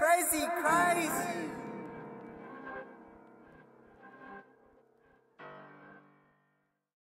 Crazy, crazy.